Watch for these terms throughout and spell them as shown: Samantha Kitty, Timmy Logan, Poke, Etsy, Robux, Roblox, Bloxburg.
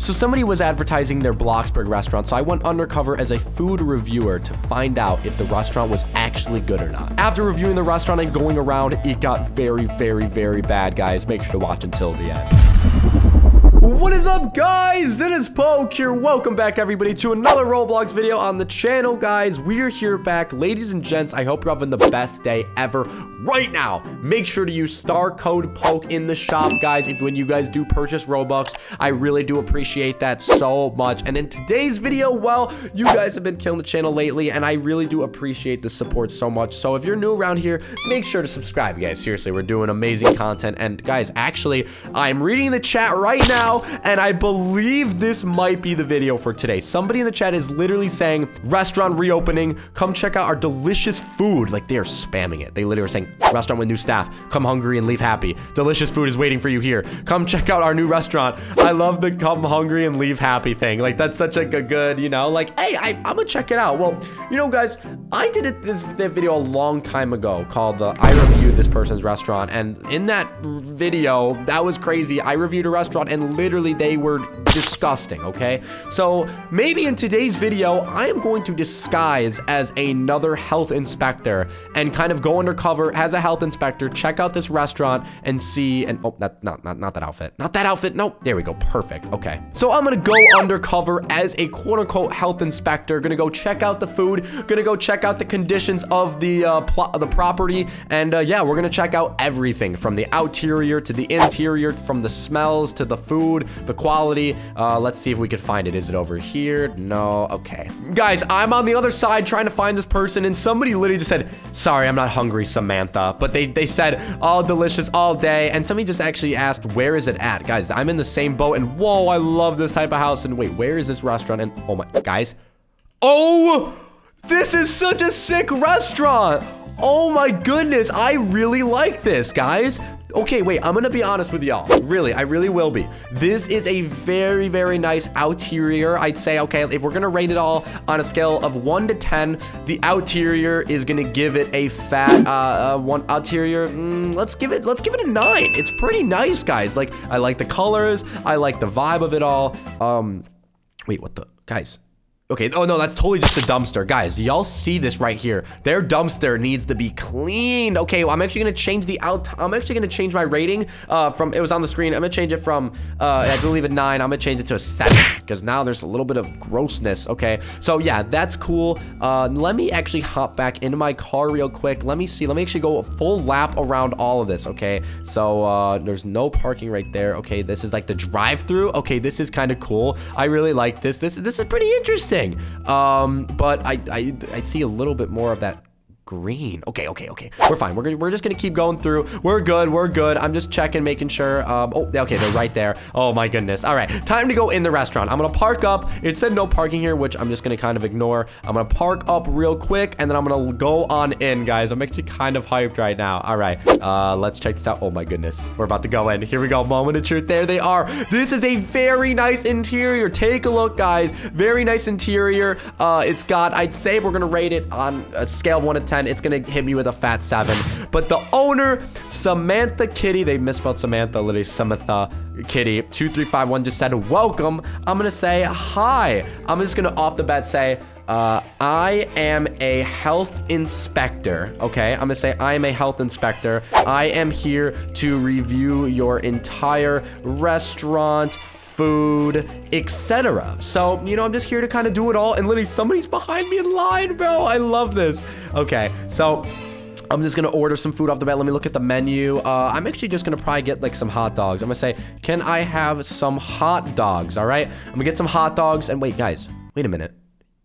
So somebody was advertising their Bloxburg restaurant, so I went undercover as a food reviewer to find out if the restaurant was actually good or not. After reviewing the restaurant and going around, it got very, very, very bad, guys. Make sure to watch until the end. What is up, guys? It is Poke here. Welcome back, everybody, to another Roblox video on the channel, guys. We are here back. Ladies and gents, I hope you're having the best day ever. Right now, make sure to use star code Poke in the shop, guys, when you guys do purchase Robux. I really do appreciate that so much. And in today's video, well, you guys have been killing the channel lately, and I really do appreciate the support so much. So if you're new around here, make sure to subscribe, guys. Seriously, we're doing amazing content. And guys, actually, I'm reading the chat right now, and I believe this might be the video for today. Somebody in the chat is literally saying, restaurant reopening, come check out our delicious food. Like, they are spamming it. They literally are saying, restaurant with new staff, come hungry and leave happy, delicious food is waiting for you here, come check out our new restaurant. I love the come hungry and leave happy thing. Like, that's such like a good, you know, like, hey, I'm gonna check it out. Well, you know, guys, I did that video a long time ago called I reviewed this person's restaurant, and in that video, that was crazy. I reviewed a restaurant and literally they were disgusting. Okay, so maybe in today's video I am going to disguise as another health inspector and kind of go undercover as a health inspector, check out this restaurant and see. And oh, not that outfit, not that outfit. No, there we go, perfect. Okay, so I'm gonna go undercover as a quote-unquote health inspector, gonna go check out the food, gonna go check out the conditions of the property, and yeah, we're gonna check out everything from the outerior to the interior, from the smells to the food, the quality. Let's see if we could find it. Is it over here? No. Okay, guys, I'm on the other side trying to find this person, and somebody literally just said, sorry, I'm not hungry, Samantha. But they said all delicious all day, and somebody just actually asked, where is it at? Guys, I'm in the same boat, and whoa, I love this type of house. And wait, where is this restaurant? And oh my, guys, oh, this is such a sick restaurant. Oh my goodness, I really like this, guys. Okay, wait, I'm gonna be honest with y'all. Really, I really will be. This is a very, very nice outerior. I'd say, okay, if we're gonna rate it all on a scale of 1 to 10, the outerior is gonna give it a fat one. Outerior, let's give it a 9. It's pretty nice, guys. Like, I like the colors, I like the vibe of it all. Wait, what the, guys? Okay, oh no, that's totally just a dumpster. Guys, y'all see this right here. Their dumpster needs to be cleaned. Okay, well, I'm actually gonna change I'm actually gonna change my rating from, it was on the screen. I'm gonna change it from, I believe a 9. I'm gonna change it to a 7, because now there's a little bit of grossness. Okay, so yeah, that's cool. Let me actually hop back into my car real quick. Let me see, let me actually go a full lap around all of this. Okay, so there's no parking right there. Okay, this is like the drive-through. Okay, this is kind of cool. I really like this. This is pretty interesting. But I see a little bit more of that green. Okay, we're fine. We're just gonna keep going through. We're good. I'm just checking, making sure. Oh, okay, they're right there. Oh my goodness. All right, time to go in the restaurant. I'm gonna park up. It said no parking here, which I'm just gonna kind of ignore. I'm gonna park up real quick, and then I'm gonna go on in, guys. I'm actually kind of hyped right now. All right, let's check this out. Oh my goodness, we're about to go in. Here we go, moment of truth. There they are. This is a very nice interior. Take a look, guys. Very nice interior. It's got, I'd say if we're gonna rate it on a scale of 1 to 10, it's gonna hit me with a fat 7. But the owner, Samantha Kitty, they misspelled Samantha, literally Samantha Kitty 2351, just said welcome. I'm gonna say hi. I'm just gonna off the bat say, I am a health inspector. Okay, I'm gonna say, I am a health inspector. I am here to review your entire restaurant, food, etc. So, you know, I'm just here to kind of do it all. And literally somebody's behind me in line, bro. I love this. Okay, so I'm just gonna order some food off the bat. Let me look at the menu. I'm actually just gonna probably get like some hot dogs. I'm gonna say, can I have some hot dogs? All right, I'm gonna get some hot dogs. And wait, guys, wait a minute.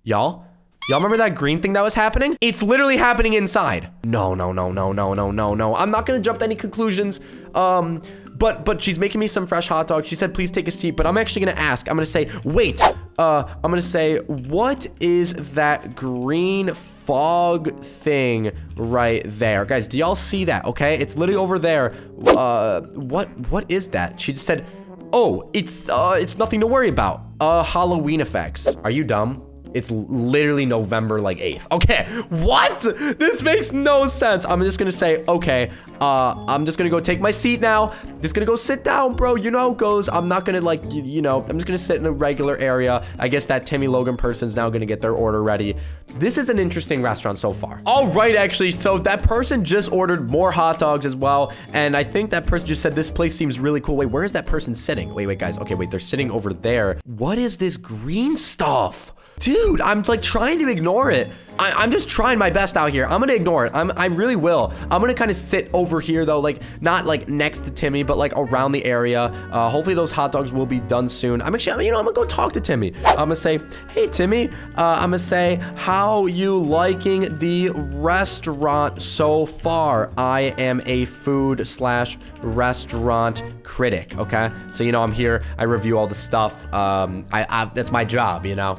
Y'all remember that green thing that was happening? It's literally happening inside. No. I'm not gonna jump to any conclusions. But she's making me some fresh hot dogs. She said, please take a seat, but I'm actually gonna ask. I'm gonna say, wait, I'm gonna say, what is that green fog thing right there? Guys, do y'all see that? Okay, it's literally over there. What is that? She just said, oh, it's nothing to worry about. Halloween effects. Are you dumb? It's literally November like 8th. Okay, what? This makes no sense. I'm just gonna say, okay, I'm just gonna go take my seat now. Just gonna go sit down, bro. You know how it goes. I'm not gonna like, you know, I'm just gonna sit in a regular area. I guess that Timmy Logan person's now gonna get their order ready. This is an interesting restaurant so far. All right, actually, so that person just ordered more hot dogs as well. And I think that person just said, this place seems really cool. Wait, where is that person sitting? Wait, wait, guys. Okay, wait, they're sitting over there. What is this green stuff? Dude, I'm like trying to ignore it. I'm just trying my best out here. I'm gonna ignore it. I really will. I'm gonna kind of sit over here though, like not like next to Timmy, but like around the area. Hopefully those hot dogs will be done soon. I'm actually, you know, I'm gonna go talk to Timmy. I'm gonna say, hey Timmy, I'm gonna say, how you liking the restaurant so far? I am a food slash restaurant critic. Okay, so you know I'm here. I review all the stuff. That's my job. You know,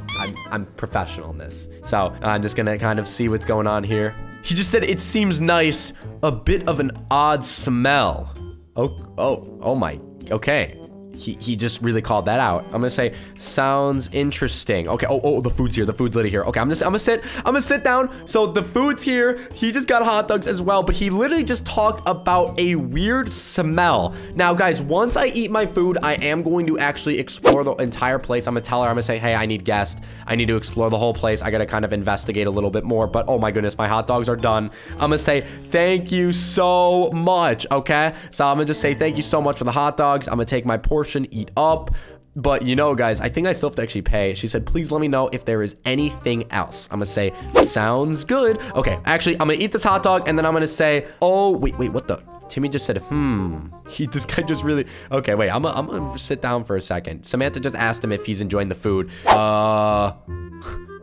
I'm professional in this. So I'm just gonna kind of see what's going on here. He just said it seems nice, a bit of an odd smell. Oh my, okay. He just really called that out. I'm gonna say, sounds interesting. Okay, oh, the food's here, the food's literally here. Okay, I'm gonna sit down. So the food's here, he just got hot dogs as well, but he literally just talked about a weird smell. Now guys, once I eat my food, I am going to actually explore the entire place. I'm gonna tell her, I'm gonna say, hey, I need guests. I need to explore the whole place. I gotta kind of investigate a little bit more, but oh my goodness, my hot dogs are done. I'm gonna say, thank you so much, okay? So I'm gonna just say, thank you so much for the hot dogs. I'm gonna take my portion, eat up. But you know, guys, I think I still have to actually pay. She said, please let me know if there is anything else. I'm gonna say, sounds good. Okay, actually, I'm gonna eat this hot dog and then I'm gonna say, oh, wait, what the? Timmy just said, this guy just really, okay, wait, I'm gonna sit down for a second. Samantha just asked him if he's enjoying the food.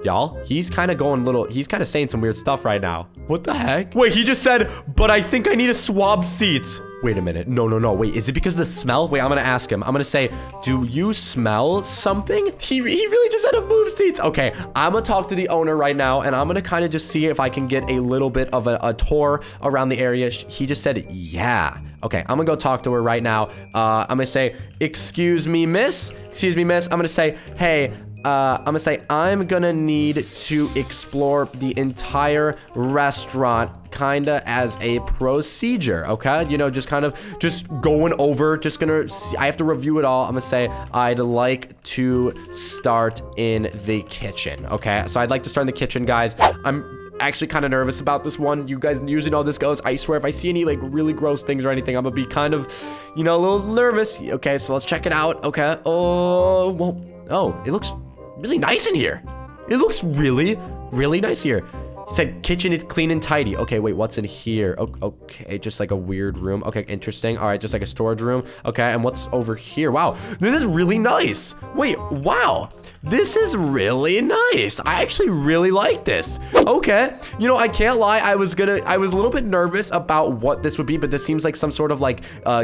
Y'all, he's kind of going little, he's kind of saying some weird stuff right now. What the heck? Wait, he just said, but I think I need to swab seats. Wait a minute. No. Wait, is it because of the smell? Wait, I'm gonna ask him. I'm gonna say, do you smell something? He really just had to move seats. Okay, I'm gonna talk to the owner right now, and I'm gonna kind of just see if I can get a little bit of a tour around the area. He just said, yeah. Okay, I'm gonna go talk to her right now. I'm gonna say, excuse me, miss. Excuse me, miss. I'm gonna say, hey, I'm gonna say, I'm gonna need to explore the entire restaurant kinda as a procedure, okay? You know, just kind of, just going over, just gonna, I have to review it all. I'm gonna say, I'd like to start in the kitchen, okay? So I'd like to start in the kitchen, guys. I'm actually kind of nervous about this one. You guys usually know how this goes. I swear if I see any like really gross things or anything, I'm gonna be kind of, you know, a little nervous. Okay, so let's check it out, okay? Oh, well, oh, it looks really nice in here. It looks really, really nice here. He said kitchen is clean and tidy. Okay, wait, what's in here? Okay, just like a weird room. Okay, interesting. All right, just like a storage room. Okay, and what's over here? Wow, this is really nice. Wait, wow, this is really nice. I actually really like this. Okay, you know, I can't lie. I was a little bit nervous about what this would be, but this seems like some sort of like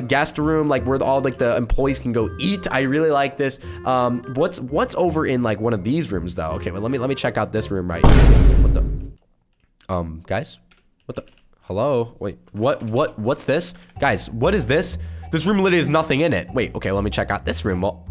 guest room, like where all like the employees can go eat. I really like this. What's over in like one of these rooms though? Okay, well, let me check out this room right here. What the? Guys, what the, hello? Wait, what's this? Guys, what is this? This room literally has nothing in it. Wait, okay, let me check out this room. Well,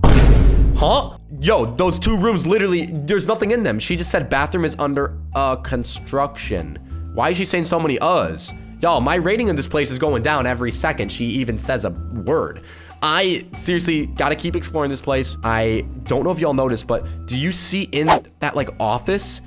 huh? Yo, those two rooms literally, there's nothing in them. She just said bathroom is under, construction. Why is she saying so many uhs? Y'all, my rating of this place is going down every second she even says a word. I seriously gotta keep exploring this place. I don't know if y'all noticed, but do you see in that, like, office?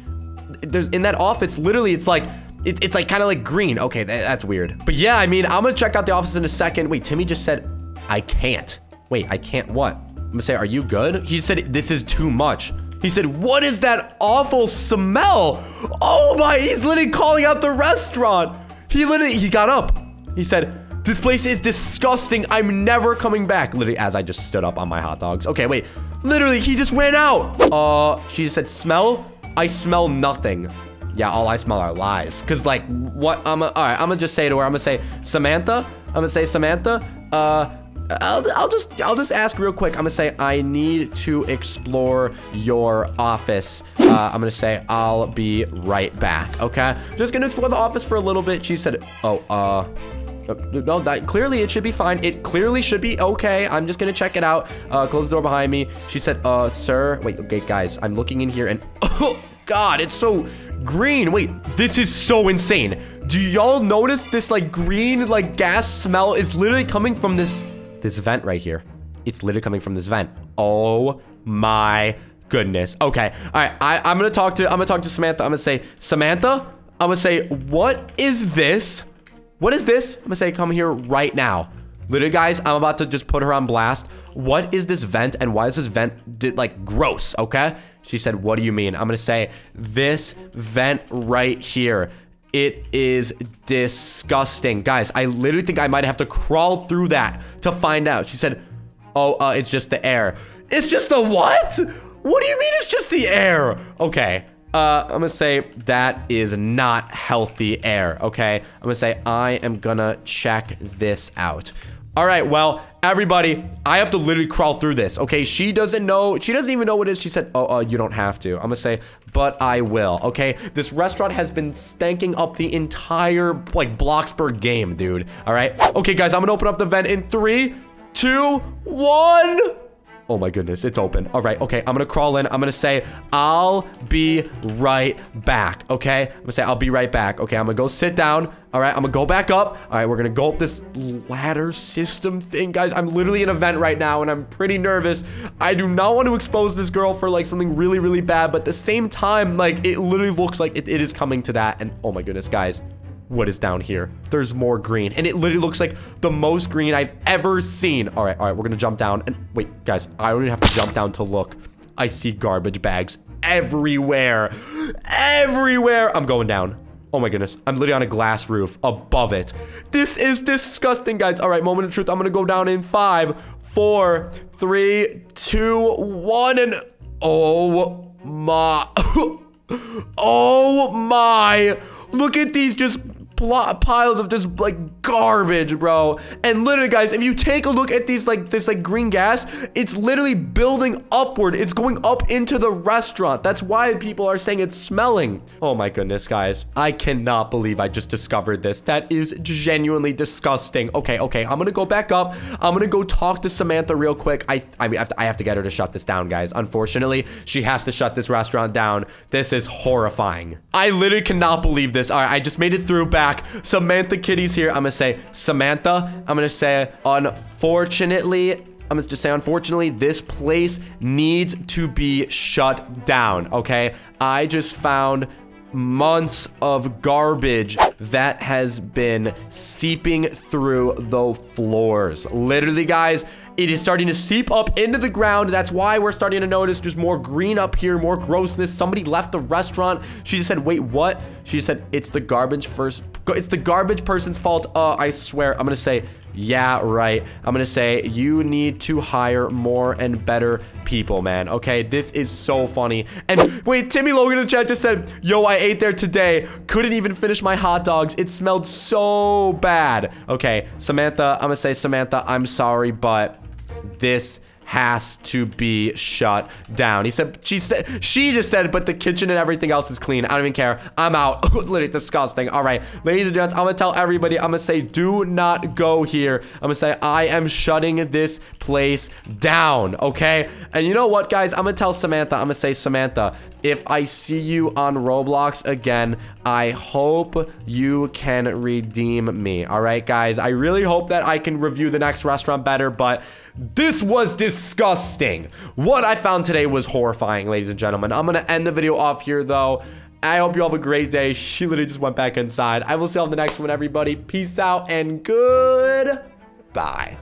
There's in that office literally it's like it's like kind of like green. Okay, that's weird, but yeah, I mean, I'm gonna check out the office in a second. Wait, Timmy just said I can't. Wait, I can't what? I'm gonna say, are you good? He said this is too much. He said, what is that awful smell? Oh my, he's literally calling out the restaurant. He got up. He said, this place is disgusting. I'm never coming back. Literally, as I just stood up on my hot dogs. Okay, wait, literally he just went out. She just said smell. I smell nothing. Yeah, all I smell are lies. Cause like, what, all right, I'm gonna just say to her, I'm gonna say, Samantha, I'll just ask real quick. I'm gonna say, I need to explore your office. I'm gonna say, I'll be right back, okay? Just gonna explore the office for a little bit. She said, no, that clearly it should be fine. It clearly should be okay. I'm just gonna check it out. Close the door behind me. She said, sir. Wait, okay, guys, I'm looking in here and god, it's so green. Wait, this is so insane. Do y'all notice this like green like gas smell is literally coming from this vent right here? It's literally coming from this vent. Oh my goodness. Okay. All right. I'm gonna talk to Samantha. I'm gonna say, Samantha, I'm gonna say, what is this? What is this? I'm gonna say, come here right now. Literally, guys, I'm about to just put her on blast. What is this vent and why is this vent like gross? Okay. She said, what do you mean? I'm gonna say, this vent right here. It is disgusting. Guys, I literally think I might have to crawl through that to find out. She said, oh, it's just the air. It's just the what? What do you mean it's just the air? Okay. I'm gonna say that is not healthy air, okay? I'm gonna say I am gonna check this out. All right, well, everybody, I have to literally crawl through this, okay? She doesn't know. She doesn't even know what it is. She said, oh, you don't have to. I'm gonna say, but I will, okay? This restaurant has been stanking up the entire, like, Bloxburg game, dude, all right? Okay, guys, I'm gonna open up the vent in 3, 2, 1. Oh my goodness, it's open. All right, okay, I'm gonna crawl in. I'm gonna say, I'll be right back, okay? I'm gonna say, I'll be right back. Okay, I'm gonna go sit down. All right, I'm gonna go back up. All right, we're gonna go up this ladder system thing. Guys, I'm literally in an event right now, and I'm pretty nervous. I do not want to expose this girl for, like, something really, really bad, but at the same time, like, it literally looks like it is coming to that, and oh my goodness, guys. What is down here? There's more green, and it literally looks like the most green I've ever seen. All right, we're gonna jump down, and wait, guys, I don't even have to jump down to look. I see garbage bags everywhere, everywhere. I'm going down. Oh my goodness, I'm literally on a glass roof above it. This is disgusting, guys. All right, moment of truth. I'm gonna go down in 5, 4, 3, 2, 1, and oh my, oh my. Look at these just piles of just like garbage, bro. And literally, guys, if you take a look at these like this like green gas, it's literally building upward. It's going up into the restaurant. That's why people are saying it's smelling. Oh my goodness, guys. I cannot believe I just discovered this. That is genuinely disgusting. Okay, okay. I'm gonna go back up. I'm gonna go talk to Samantha real quick. I have to get her to shut this down, guys. Unfortunately, she has to shut this restaurant down. This is horrifying. I literally cannot believe this. All right, I just made it through back. Samantha Kitty's here. I'm gonna say, Samantha, I'm gonna say, unfortunately, I'm gonna just say, unfortunately, this place needs to be shut down, okay? I just found months of garbage that has been seeping through the floors. Literally, guys, it is starting to seep up into the ground. That's why we're starting to notice there's more green up here, more grossness. Somebody left the restaurant. She just said, wait, what? She just said, it's the garbage first. It's the garbage person's fault. I swear. I'm gonna say, yeah, right. I'm gonna say, you need to hire more and better people, man. Okay, this is so funny. And wait, Timmy Logan in the chat just said, yo, I ate there today. Couldn't even finish my hot dogs. It smelled so bad. Okay, Samantha, I'm gonna say, Samantha, I'm sorry, but this has to be shut down. He said, she just said, but the kitchen and everything else is clean. I don't even care. I'm out. Literally disgusting. All right, ladies and gents, I'm gonna tell everybody, I'm gonna say, do not go here. I'm gonna say, I am shutting this place down, okay? And you know what, guys? I'm gonna tell Samantha, I'm gonna say, Samantha, if I see you on Roblox again, I hope you can redeem me. All right, guys, I really hope that I can review the next restaurant better, but this was disgusting. What I found today was horrifying, ladies and gentlemen. I'm gonna end the video off here, though. I hope you all have a great day. She literally just went back inside. I will see you on the next one, everybody. Peace out and goodbye.